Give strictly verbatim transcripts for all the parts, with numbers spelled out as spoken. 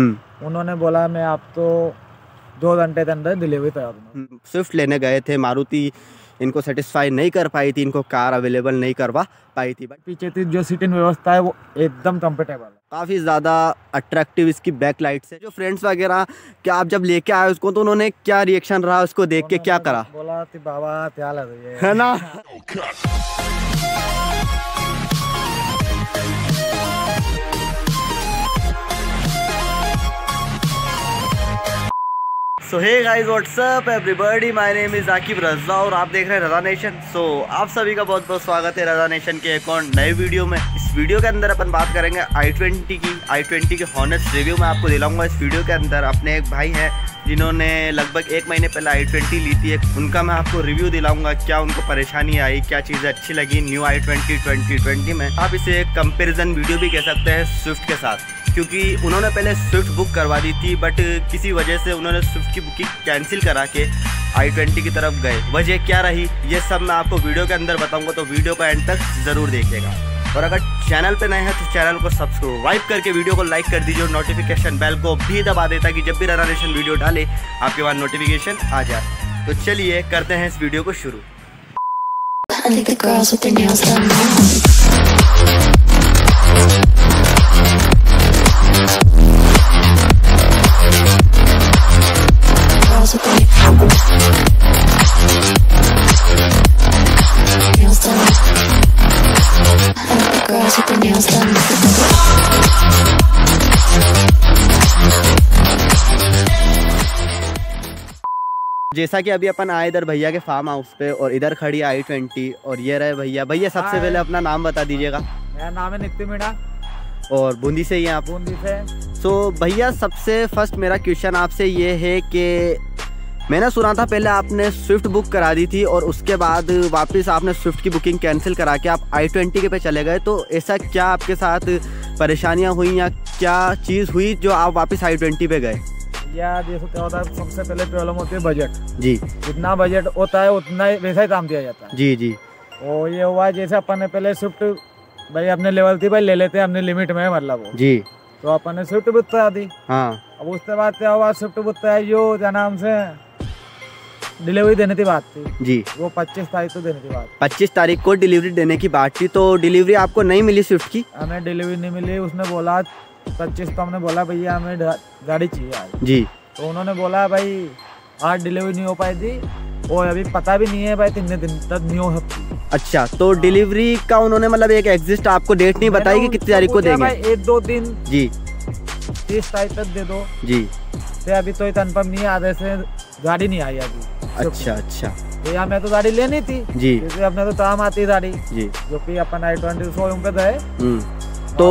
उन्होंने बोला मैं आप तो दो घंटे के अंदर डिलीवरी करा दूँगा। स्विफ्ट लेने गए थे, मारुति इनको सेटिस्फाई नहीं कर पाई थी, इनको कार अवेलेबल नहीं करवा पाई थी। बट पीछे थी जो सीटिंग व्यवस्था है वो एकदम कम्फर्टेबल है, काफ़ी ज़्यादा अट्रैक्टिव इसकी बैक लाइट्स है। जो फ्रेंड्स वगैरह क्या आप जब लेके आए उसको, तो उन्होंने क्या रिएक्शन रहा उसको देख के, क्या करा? बोला कि बाबा क्या लग रही है ना। So hey guys what's up everybody, my name is Aqib Raza और आप देख रहे हैं रज़ा नेशन। सो so, आप सभी का बहुत बहुत स्वागत है रज़ा नेशन के एक और नए वीडियो में। इस वीडियो के अंदर अपन बात करेंगे आई ट्वेंटी की। आई ट्वेंटी के हॉनेस्ट रिव्यू मैं आपको दिलाऊंगा इस वीडियो के अंदर। अपने एक भाई हैं जिन्होंने लगभग एक महीने पहले आई ट्वेंटी ली थी एक, उनका मैं आपको रिव्यू दिलाऊंगा, क्या उनको परेशानी आई, क्या चीज़ें अच्छी लगी new I twenty twenty twenty में। आप इसे एक कंपेरिजन वीडियो भी कह सकते हैं स्विफ्ट के साथ, क्योंकि उन्होंने पहले स्विफ्ट बुक करवा दी थी बट किसी वजह से उन्होंने स्विफ्ट की बुकिंग कैंसिल करा के आई ट्वेंटी की तरफ गए। वजह क्या रही ये सब मैं आपको वीडियो के अंदर बताऊंगा, तो वीडियो का एंड तक ज़रूर देखिएगा। और अगर चैनल पे नए हैं तो चैनल को सब्सक्राइब करके वीडियो को लाइक कर दीजिए और नोटिफिकेशन बेल को भी दबा देता कि जब भी रज़ा नेशन वीडियो डाले आपके पास नोटिफिकेशन आ जाए। तो चलिए करते हैं इस वीडियो को शुरू। जैसा कि अभी अपन आए इधर भैया के फार्म हाउस पे और इधर खड़ी आई ट्वेंटी और ये रहे भैया। भैया सबसे पहले अपना नाम बता दीजिएगा। मेरा नाम है नितिन मीणा और बूंदी से ही आप। बूंदी से। सो भैया सबसे फर्स्ट मेरा क्वेश्चन आपसे ये है कि मैंने सुना था पहले आपने स्विफ्ट बुक करा दी थी और उसके बाद वापस आपने स्विफ्ट की बुकिंग कैंसिल करा के आप आई ट्वेंटी के पे चले गए, तो ऐसा क्या आपके साथ परेशानियां हुई या क्या चीज़ हुई जो आप वापस आई ट्वेंटी पे गए? यार देखो क्या होता है, सबसे पहले प्रॉब्लम होती है बजट। जी जितना बजट होता है उतना वैसा ही काम दिया जाता है। जी जी। और ये हुआ जैसे अपन ने पहले स्विफ्ट भाई अपने लेवल थी भाई ले लेते हैं अपने लिमिट में, मतलब जी तो अपन ने स्विफ्ट बुक करा दी। हाँ अब उसके बाद क्या हुआ, स्विफ्ट बुक कराई जो क्या नाम से डिलीवरी देने की बात थी। जी वो पच्चीस तारीख को देने की बात। पच्चीस तारीख को डिलीवरी देने की बात थी, तो डिलीवरी आपको नहीं मिली स्विफ्ट की? हमें डिलीवरी नहीं मिली। उसने बोला पच्चीस तो हमने बोला भैया हमें गाड़ी चाहिए आज। जी तो उन्होंने बोला भाई आज डिलीवरी नहीं हो पाई थी और अभी पता भी नहीं है भाई कितने दिन तक नहीं हो सकती। अच्छा तो डिलीवरी का उन्होंने मतलब एक एग्जिस्ट आपको डेट नहीं बताई कि कितनी तारीख को देंगे? एक दो दिन। जी तीस तारीख तक दे दो। जी अभी तो कन्फर्म नहीं है, आधे से गाड़ी नहीं आई अभी। अच्छा अच्छा तो मैं तो गाड़ी लेनी थी। जी जैसे अपने तो काम आती है गाड़ी। जी जो कि अपन आई ट्वेंटी शोरूम पे गए तो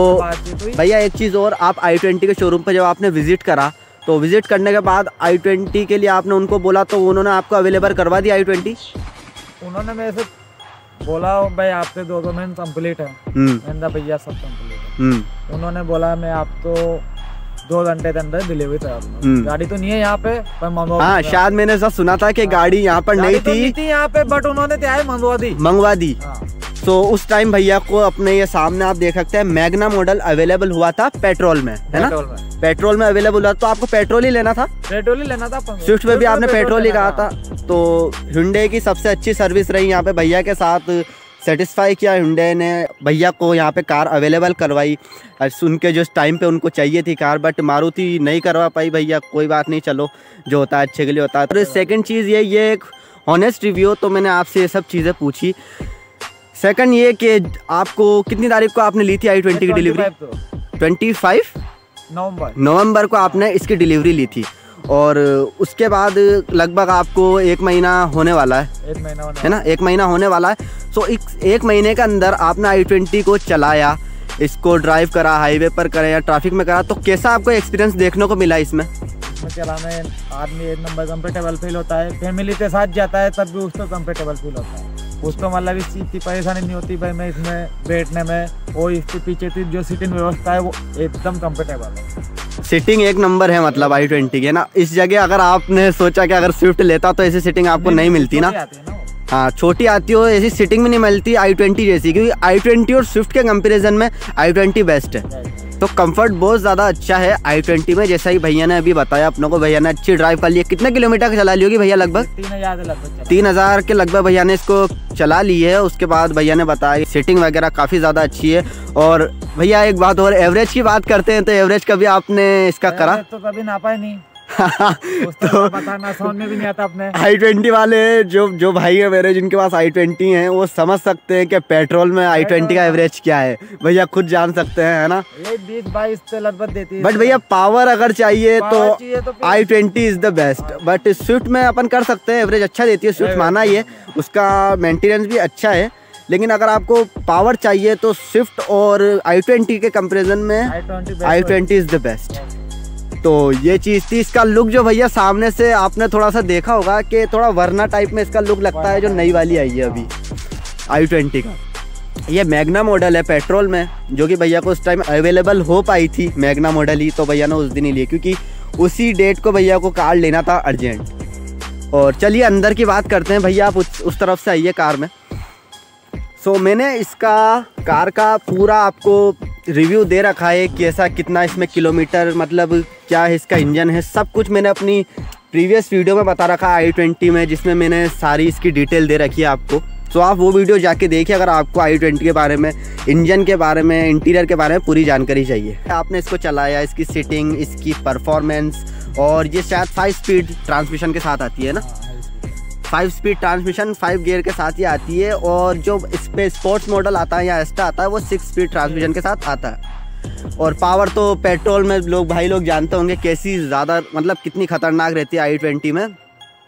भैया एक चीज़ और, आप आई ट्वेंटी के शोरूम पे जब आपने विजिट करा तो विजिट करने के बाद आई ट्वेंटी के लिए आपने उनको बोला तो उन्होंने आपको अवेलेबल करवा दिया आई ट्वेंटी? उन्होंने मेरे से बोला भाई आपके दो दो महीने कम्प्लीट है मेरा भैया, सब कम्प्लीट है। उन्होंने बोला मैं आपको दो घंटे के अंदर डिलीवरी करा दूंगा। गाड़ी तो नहीं है यहाँ पे पर मंगवा। हाँ शायद मैंने सब सुना था कि गाड़ी यहाँ पर नहीं थी, थी यहाँ पे बट उन्होंने क्या है मंगवा दी मंगवा दी हाँ। तो उस टाइम भैया को अपने ये सामने आप देख सकते हैं मैग्ना मॉडल अवेलेबल हुआ था पेट्रोल में, है ना? पेट्रोल में, पेट्रोल में अवेलेबल हुआ, तो आपको पेट्रोल ही लेना था। पेट्रोल ही लेना था, स्विफ्ट में भी आपने पेट्रोल ही कहा था। तो Hyundai की सबसे अच्छी सर्विस रही यहाँ पे, भैया के साथ सेटिस्फाई किया Hyundai ने, भैया को यहाँ पे कार अवेलेबल करवाई उनके जो टाइम पे उनको चाहिए थी कार, बट मारुति नहीं करवा पाई भैया। कोई बात नहीं, चलो जो होता है अच्छे के लिए होता है। तो सेकंड चीज़ ये ये एक ऑनेस्ट रिव्यू, तो मैंने आपसे ये सब चीज़ें पूछी। सेकंड ये कि आपको कितनी तारीख को आपने ली थी आई ट्वेंटी की डिलीवरी? ट्वेंटी फाइव नवम्बर नवम्बर को आपने इसकी डिलीवरी ली थी और उसके बाद लगभग आपको एक महीना होने वाला है, एक महीना है ना, एक महीना होने वाला है। सो एक, एक महीने के अंदर आपने आई ट्वेंटी को चलाया, इसको ड्राइव करा, हाईवे पर करा या ट्रैफिक में करा, तो कैसा आपको एक्सपीरियंस देखने को मिला इसमें? इसमें चलाने आदमी एक नंबर कंफर्टेबल फील होता है, फैमिली के साथ जाता है तब भी उसको कंफर्टेबल फील होता है, उसको मतलब इस चीज़ की परेशानी नहीं होती भाई मैं इसमें बैठने में। और इसके पीछे की जो सीटिंग व्यवस्था है वो एकदम कंफर्टेबल है, सीटिंग एक नंबर है मतलब आई ट्वेंटी के ना। इस जगह अगर आपने सोचा कि अगर स्विफ्ट लेता तो ऐसी सीटिंग आपको नहीं मिलती ना, हाँ छोटी आती हो, ऐसी सिटिंग में नहीं मिलती आई ट्वेंटी जैसी, क्योंकि आई ट्वेंटी और स्विफ्ट के कंपैरिजन में आई ट्वेंटी बेस्ट है। तो कंफर्ट बहुत ज़्यादा अच्छा है आई ट्वेंटी में, जैसा ही भैया ने अभी बताया अपनों को। भैया ने अच्छी ड्राइव कर ली है। कितने किलोमीटर चला ली होगी भैया? लगभग तीन हज़ार लगभग तीन हज़ार के लगभग भैया ने इसको चला ली है। उसके बाद भैया ने बताया सीटिंग वगैरह काफ़ी ज़्यादा अच्छी है। और भैया एक बात और, एवरेज की बात करते हैं तो एवरेज कभी आपने इसका करा? तो कभी नापा ही नहीं। तो बताना समझ में भी नहीं आता अपने। आई ट्वेंटी वाले जो जो भाई है मेरे, जिनके पास आई ट्वेंटी है, वो समझ सकते हैं कि पेट्रोल में आई ट्वेंटी का एवरेज क्या है। भैया खुद जान सकते हैं, है ना? ये बीस बाईस से लगभग देती है। बट भैया पावर अगर चाहिए तो, तो I twenty is the best. But Swift में अपन कर सकते हैं, एवरेज अच्छा देती है स्विफ्ट, माना ये, उसका मेंटेनेंस भी अच्छा है। लेकिन अगर आपको पावर चाहिए तो स्विफ्ट और आई ट्वेंटी के कंपेरिजन में I twenty is the best. तो ये चीज़ थी। इसका लुक जो भैया सामने से आपने थोड़ा सा देखा होगा कि थोड़ा वरना टाइप में इसका लुक लगता है, जो नई वाली आई है अभी आई ट्वेंटी का। ये मैग्ना मॉडल है पेट्रोल में, जो कि भैया को उस टाइम अवेलेबल हो पाई थी मैग्ना मॉडल ही, तो भैया ने उस दिन ही ली, क्योंकि उसी डेट को भैया को कार लेना था अर्जेंट। और चलिए अंदर की बात करते हैं। भैया आप उस, उस तरफ से आइए कार में। सो so, मैंने इसका कार का पूरा आपको रिव्यू दे रखा है, कैसा कितना इसमें किलोमीटर, मतलब क्या है इसका इंजन है, सब कुछ मैंने अपनी प्रीवियस वीडियो में बता रखा है आई ट्वेंटी में, जिसमें मैंने सारी इसकी डिटेल दे रखी है आपको। तो आप वो वीडियो जाके देखिए अगर आपको आई ट्वेंटी के बारे में, इंजन के बारे में, इंटीरियर के बारे में पूरी जानकारी चाहिए। आपने इसको चलाया, इसकी सीटिंग, इसकी परफॉर्मेंस, और ये शायद फाइव स्पीड ट्रांसमिशन के साथ आती है ना? Five speed transmission five gear के साथ ही आती है। और जो इस पर स्पोर्ट्स मॉडल आता है या एस्टा आता है, वो सिक्स स्पीड ट्रांसमिशन के साथ आता है। और पावर तो पेट्रोल में लोग भाई लोग जानते होंगे कैसी ज़्यादा, मतलब कितनी खतरनाक रहती है आई ट्वेंटी में।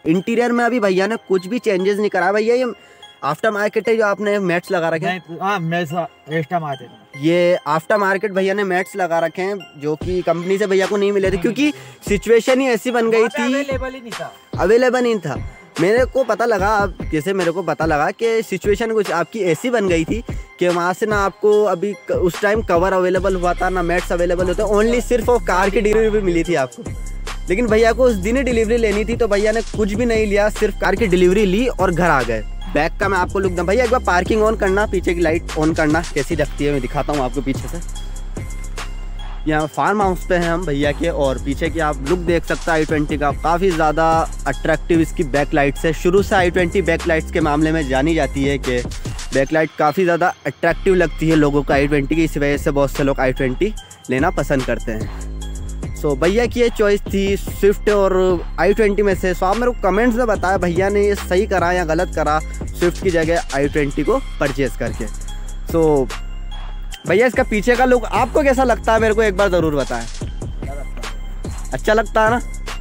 इंटीरियर में अभी भैया ने कुछ भी चेंजेस नहीं करा। भैया ये आफ्टर मार्केट है जो आपने मैट्स लगा रखे हैं? ये आफ्टर मार्केट भैया ने मैट्स लगा रखे हैं, जो कि कंपनी से भैया को नहीं मिले थे, क्योंकि सिचुएशन ही ऐसी बन गई थी, अवेलेबल नहीं था। मेरे को पता लगा, जैसे मेरे को पता लगा कि सिचुएशन कुछ आपकी ऐसी बन गई थी कि वहाँ से ना आपको अभी उस टाइम कवर अवेलेबल हुआ था, ना मैट्स अवेलेबल होते, ओनली सिर्फ वो कार की डिलीवरी मिली थी आपको। लेकिन भैया को उस दिन ही डिलीवरी लेनी थी, तो भैया ने कुछ भी नहीं लिया, सिर्फ कार की डिलीवरी ली और घर आ गए। बैक का मैं आपको लुक दूँ। भैया एक बार पार्किंग ऑन करना, पीछे की लाइट ऑन करना कैसी लगती है मैं दिखाता हूँ आपको पीछे से। यहाँ फार्म हाउस पे हैं हम भैया के, और पीछे की आप लुक देख सकते हैं आई ट्वेंटी का। काफ़ी ज़्यादा अट्रैक्टिव इसकी बैक लाइट्स है। शुरू से आई ट्वेंटी बैक लाइट्स के मामले में जानी जाती है कि बैक लाइट काफ़ी ज़्यादा अट्रैक्टिव लगती है लोगों को आई ट्वेंटी की, इस वजह से बहुत से लोग आई ट्वेंटी लेना पसंद करते हैं। सो भैया की ये चॉइस थी स्विफ्ट और आई ट्वेंटी में से। सो आप मेरे को कमेंट्स में बताया भैया ने ये सही करा या गलत करा स्विफ्ट की जगह आई ट्वेंटी को परचेज करके। सो भैया इसका पीछे का लुक आपको कैसा लगता है, मेरे को एक बार ज़रूर बताएं। अच्छा लगता है ना?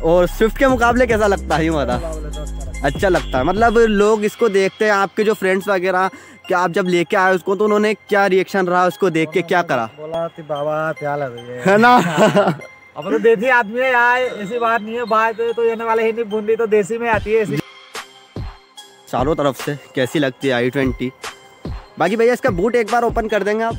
और स्विफ्ट के मुकाबले कैसा लगता है, यूँ बता? अच्छा लगता है, मतलब लोग इसको देखते हैं, आपके जो फ्रेंड्स वगैरह, क्या आप जब लेके आए उसको तो उन्होंने क्या रिएक्शन रहा, उसको देख के क्या करा? बोला बाबा प्याला है ना, अब तो देसी आदमी है यार, ऐसी बात नहीं है। बात तो ये वाले ही नहीं, बूंदी तो देसी में आती है। चारों तरफ से कैसी लगती है आई ट्वेंटी। बाकी भैया इसका बूट एक बार ओपन कर देंगे आप?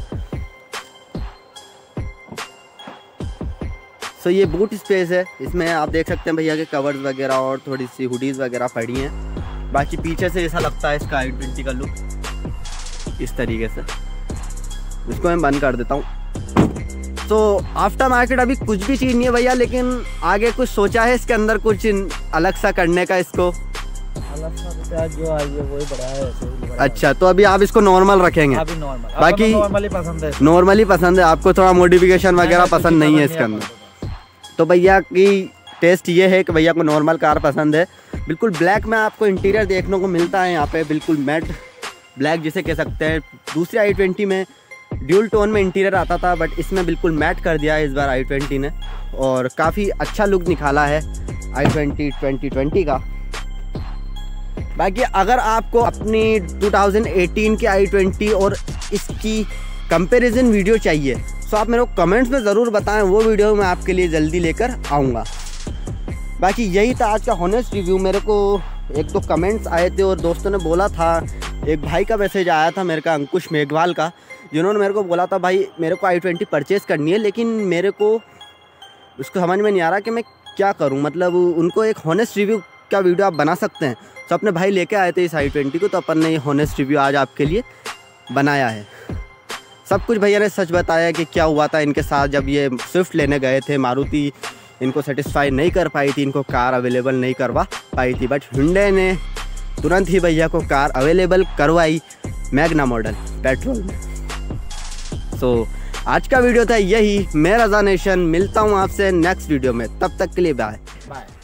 सो so, ये बूट स्पेस है, इसमें आप देख सकते हैं भैया के कवर्स वगैरह और थोड़ी सी हुडीज़ वगैरह पड़ी हैं। बाकी पीछे से ऐसा लगता है इसका आई ट्वेंटी का लुक, इस तरीके से। इसको मैं बंद कर देता हूँ। तो आफ्टर मार्केट अभी कुछ भी चीज़ नहीं है भैया, लेकिन आगे कुछ सोचा है इसके अंदर कुछ अलग सा करने का इसको? अलग सा जो आई है वही बड़ा है। अच्छा, तो अभी आप इसको नॉर्मल रखेंगे? अभी नॉर्मल, बाकी नॉर्मली पसंद है, नॉर्मली पसंद है आपको, थोड़ा मॉडिफिकेशन वगैरह पसंद नहीं है इसके अंदर। तो भैया की टेस्ट ये है कि भैया को नॉर्मल कार पसंद है। बिल्कुल ब्लैक में आपको इंटीरियर देखने को मिलता है यहाँ पे, बिल्कुल मैट ब्लैक जिसे कह सकते हैं। दूसरी आई ट्वेंटी में ड्यूल टोन में इंटीरियर आता था, बट इसमें बिल्कुल मैट कर दिया है इस बार आई ट्वेंटी ने, और काफ़ी अच्छा लुक निकाला है आई ट्वेंटी ट्वेंटी ट्वेंटी का। बाकी अगर आपको अपनी टू थाउजेंड एटीन की आई ट्वेंटी और इसकी कंपेरिजन वीडियो चाहिए तो आप मेरे को कमेंट्स में ज़रूर बताएं, वो वीडियो मैं आपके लिए जल्दी लेकर आऊँगा। बाकी यही था आज का हॉनेस्ट रिव्यू। मेरे को एक दो कमेंट्स आए थे और दोस्तों ने बोला था, एक भाई का मैसेज आया था मेरे का, अंकुश मेघवाल का, जिन्होंने मेरे को बोला था भाई मेरे को आई ट्वेंटी परचेज़ करनी है, लेकिन मेरे को उसको समझ में नहीं आ रहा कि मैं क्या करूँ। मतलब उनको एक हॉनेस्ट रिव्यू का वीडियो आप बना सकते हैं। तो अपने भाई लेके आए थे इस आई ट्वेंटी को, तो अपन ने ये हॉनेस्ट रिव्यू आज आपके लिए बनाया है। सब कुछ भैया ने सच बताया कि क्या हुआ था इनके साथ जब ये स्विफ्ट लेने गए थे। मारुति इनको सेटिस्फाई नहीं कर पाई थी, इनको कार अवेलेबल नहीं करवा पाई थी, बट Hyundai ने तुरंत ही भैया को कार अवेलेबल करवाई मैग्ना मॉडल पेट्रोल में। सो so, आज का वीडियो था यही। मैं रज़ा नेशन, मिलता हूँ आपसे नेक्स्ट वीडियो में। तब तक के लिए बाय बाय।